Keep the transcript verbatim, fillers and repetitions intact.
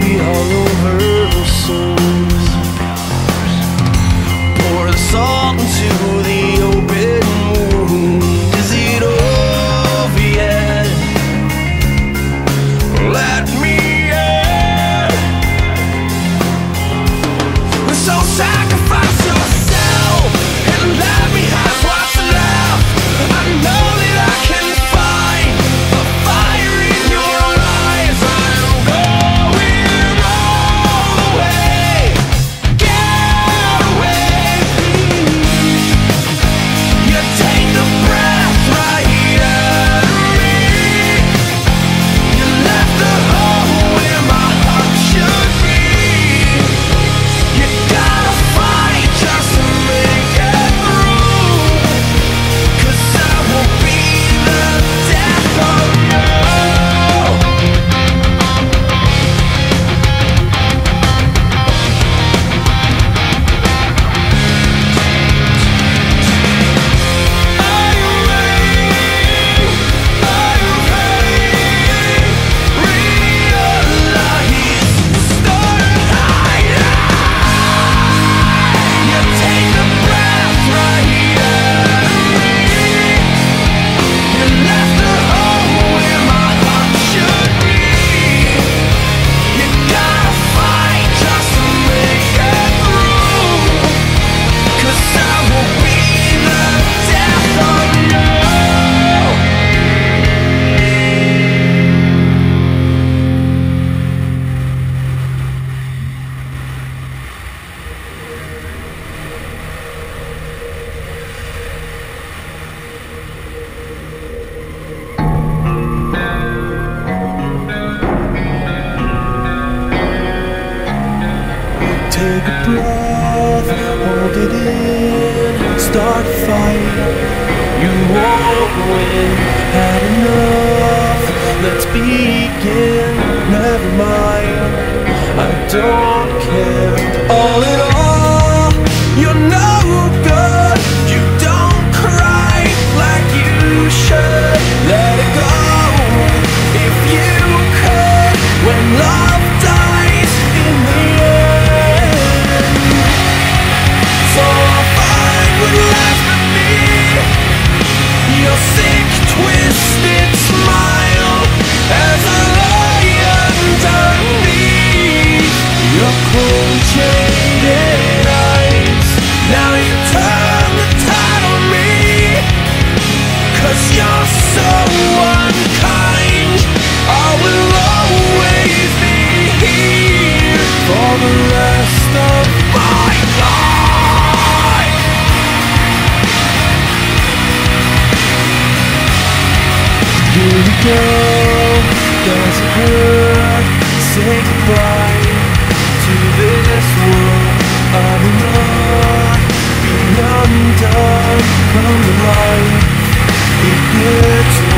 be all over the souls. Pour the salt into the open wound. Is it over yet? Let me in. So sacrifice yourself and let me have what's left. I know that I can find a fire in your eyes. I'm going all the way. Get away, please. You take the breath right here out of me. You left the hole where my heart should be. You gotta fight just to make it through, 'cause I will be the death of you. Are you ready? Are you ready? Realize the story I am. You take the breath right here in me. You left the hole where my heart should be. You gotta fight just to make it through, 'cause I will be the death of you. Take a breath, hold it in, start a fight, you won't win. Had enough, let's begin, never mind, I don't care. All in all, you're no good, you don't cry like you should. Let it go, if you could, when love dies in the end. So I'll find what lies with me. Your sick, twisted smile as I lie underneath your cold, jaded eyes. Now you turn the tide on me, 'cause you're so unkind. I will always be here for the rest of my life. Here we go, doesn't hurt. Say goodbye to this world. I will not be undone from the light it gives me.